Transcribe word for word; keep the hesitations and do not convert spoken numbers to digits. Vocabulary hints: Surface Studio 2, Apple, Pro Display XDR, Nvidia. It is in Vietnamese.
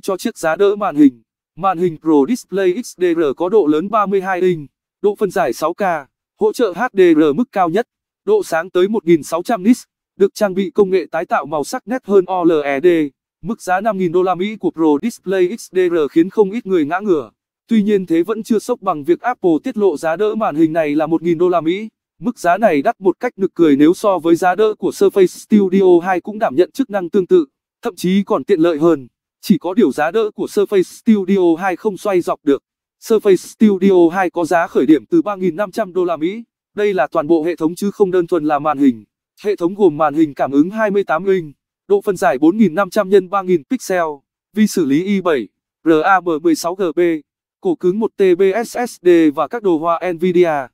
cho chiếc giá đỡ màn hình. Màn hình Pro Display ích đê rờ có độ lớn ba mươi hai inch, độ phân giải sáu K, hỗ trợ H D R mức cao nhất, độ sáng tới một nghìn sáu trăm nits, được trang bị công nghệ tái tạo màu sắc nét hơn ô lét. Mức giá năm nghìn đô la Mỹ của Pro Display ích đê rờ khiến không ít người ngã ngửa. Tuy nhiên thế vẫn chưa sốc bằng việc Apple tiết lộ giá đỡ màn hình này là một nghìn đô la Mỹ. Mức giá này đắt một cách nực cười nếu so với giá đỡ của Surface Studio hai cũng đảm nhận chức năng tương tự, thậm chí còn tiện lợi hơn. Chỉ có điều giá đỡ của Surface Studio hai không xoay dọc được. Surface Studio hai có giá khởi điểm từ ba nghìn năm trăm đô la Mỹ. Đây là toàn bộ hệ thống chứ không đơn thuần là màn hình. Hệ thống gồm màn hình cảm ứng hai mươi tám inch, độ phân giải bốn nghìn năm trăm nhân ba nghìn pixel, vi xử lý i bảy, RAM mười sáu gigabyte, ổ cứng một tê bê ét ét đê và các đồ họa Nvidia.